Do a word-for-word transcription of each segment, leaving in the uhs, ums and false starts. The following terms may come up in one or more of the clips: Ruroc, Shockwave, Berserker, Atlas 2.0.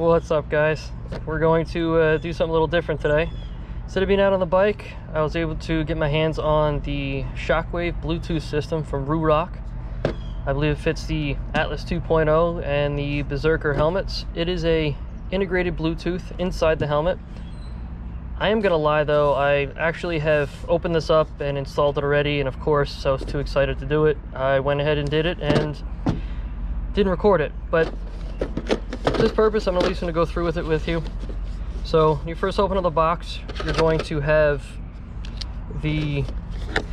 What's up, guys? We're going to uh, do something a little different today. Instead of being out on the bike, I was able to get my hands on the Shockwave Bluetooth system from Ruroc. I believe it fits the Atlas two point oh and the Berserker helmets. It is a integrated Bluetooth inside the helmet. I am gonna lie though, I actually have opened this up and installed it already, and of course I was too excited to do it. I went ahead and did it and didn't record it, but for this purpose I'm at least gonna go through with it with you. So when you first open up the box, you're going to have the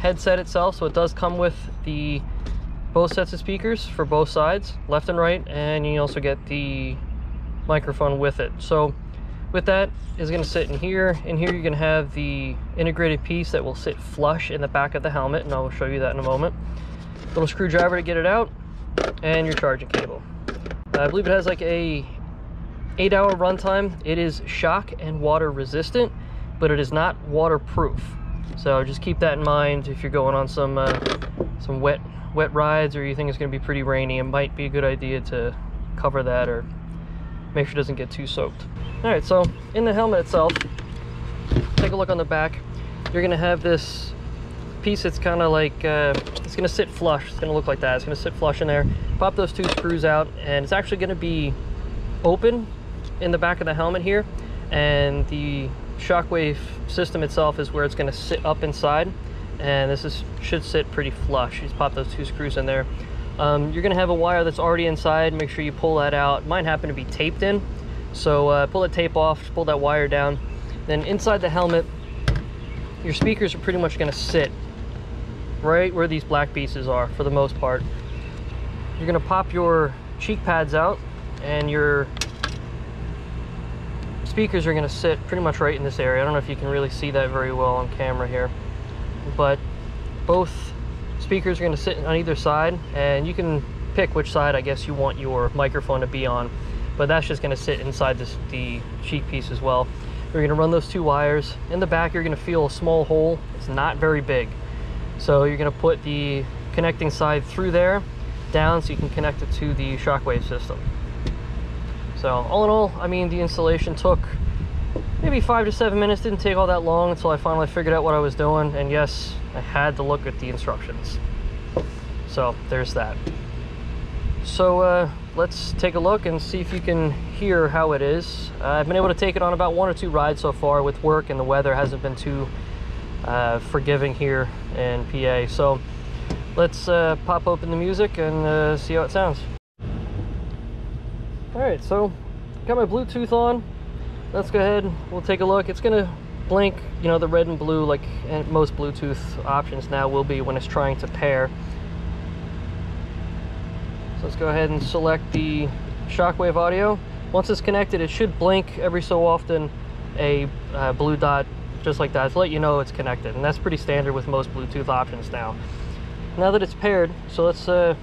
headset itself. So it does come with the both sets of speakers for both sides, left and right, and you also get the microphone with it. So with that is going to sit in here. In here you're going to have the integrated piece that will sit flush in the back of the helmet, and I will show you that in a moment. Little screwdriver to get it out, and your charging cable. I believe it has like a eight hour runtime. It is shock and water resistant, but it is not waterproof. So just keep that in mind if you're going on some uh, some wet wet rides, or you think it's going to be pretty rainy. It might be a good idea to cover that or make sure it doesn't get too soaked. All right, so in the helmet itself, take a look on the back. You're gonna have this piece that's kind of like, uh, it's gonna sit flush. It's gonna look like that. It's gonna sit flush in there. Pop those two screws out, and it's actually gonna be open in the back of the helmet here. And the Shockwave system itself is where it's gonna sit up inside. And this is should sit pretty flush. You just pop those two screws in there. Um, you're gonna have a wire that's already inside. Make sure you pull that out. Mine happened to be taped in, so uh, pull that tape off, pull that wire down. Then inside the helmet, your speakers are pretty much gonna sit right where these black pieces are for the most part. You're gonna pop your cheek pads out, and your speakers are gonna sit pretty much right in this area. I don't know if you can really see that very well on camera here, but both speakers are going to sit on either side, and you can pick which side I guess you want your microphone to be on, but that's just going to sit inside this, the cheek piece as well. You're going to run those two wires. In the back you're going to feel a small hole. It's not very big, so you're going to put the connecting side through there down so you can connect it to the Shockwave system. So all in all, I mean, the installation took maybe five to seven minutes, didn't take all that long until I finally figured out what I was doing. And yes, I had to look at the instructions. So there's that. So uh, let's take a look and see if you can hear how it is. Uh, I've been able to take it on about one or two rides so far with work, and the weather hasn't been too uh, forgiving here in P A. So let's uh, pop open the music and uh, see how it sounds. All right, so got my Bluetooth on. Let's go ahead, we'll take a look. It's gonna blink, you know, the red and blue, like and most Bluetooth options now will be when it's trying to pair. So let's go ahead and select the Shockwave audio. Once it's connected, it should blink every so often a uh, blue dot just like that to let you know it's connected, and that's pretty standard with most Bluetooth options now. Now that it's paired, so let's uh,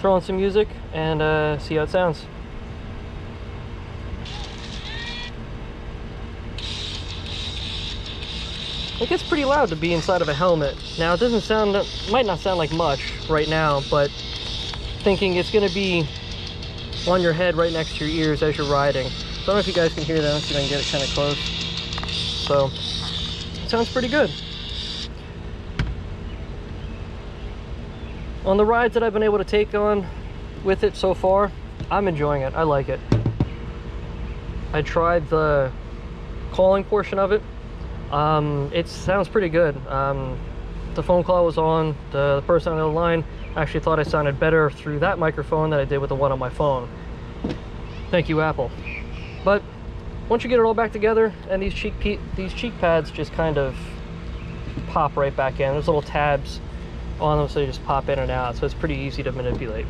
throw in some music and uh, see how it sounds. It gets pretty loud to be inside of a helmet. Now, it doesn't sound, it might not sound like much right now, but thinking it's gonna be on your head right next to your ears as you're riding. So I don't know if you guys can hear that. Let's see if I can get it kind of close. So, it sounds pretty good. On the rides that I've been able to take on with it so far, I'm enjoying it, I like it. I tried the calling portion of it. Um, it sounds pretty good. Um, the phone call was on, the, the person on the other line actually thought I sounded better through that microphone than I did with the one on my phone. Thank you, Apple. But once you get it all back together, and these cheek, pe these cheek pads just kind of pop right back in. There's little tabs on them, so they just pop in and out, so it's pretty easy to manipulate.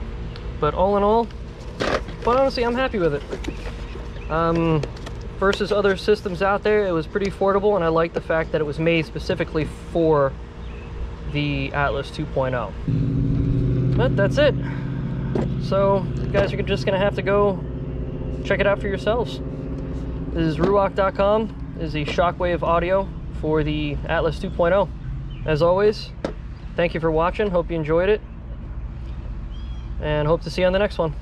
But all in all, but honestly, I'm happy with it. Um, Versus other systems out there, it was pretty affordable, and I like the fact that it was made specifically for the Atlas two point oh. But that's it. So you guys are just gonna have to go check it out for yourselves. This is Ruroc dot com. This is the Shockwave audio for the Atlas two point oh. As always, thank you for watching. Hope you enjoyed it, and hope to see you on the next one.